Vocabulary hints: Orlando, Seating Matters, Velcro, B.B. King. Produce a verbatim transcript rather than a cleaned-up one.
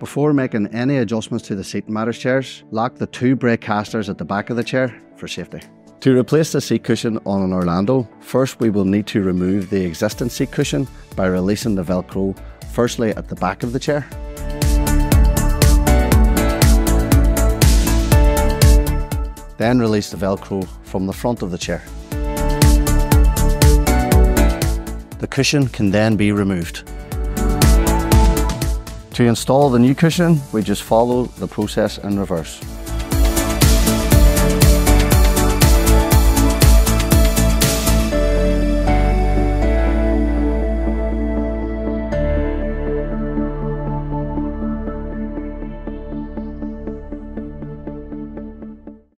Before making any adjustments to the Seating Matters chairs, lock the two brake casters at the back of the chair for safety. To replace the seat cushion on an Orlando, first we will need to remove the existing seat cushion by releasing the Velcro, firstly at the back of the chair. Then release the Velcro from the front of the chair. The cushion can then be removed. To install the new cushion, we just follow the process in reverse.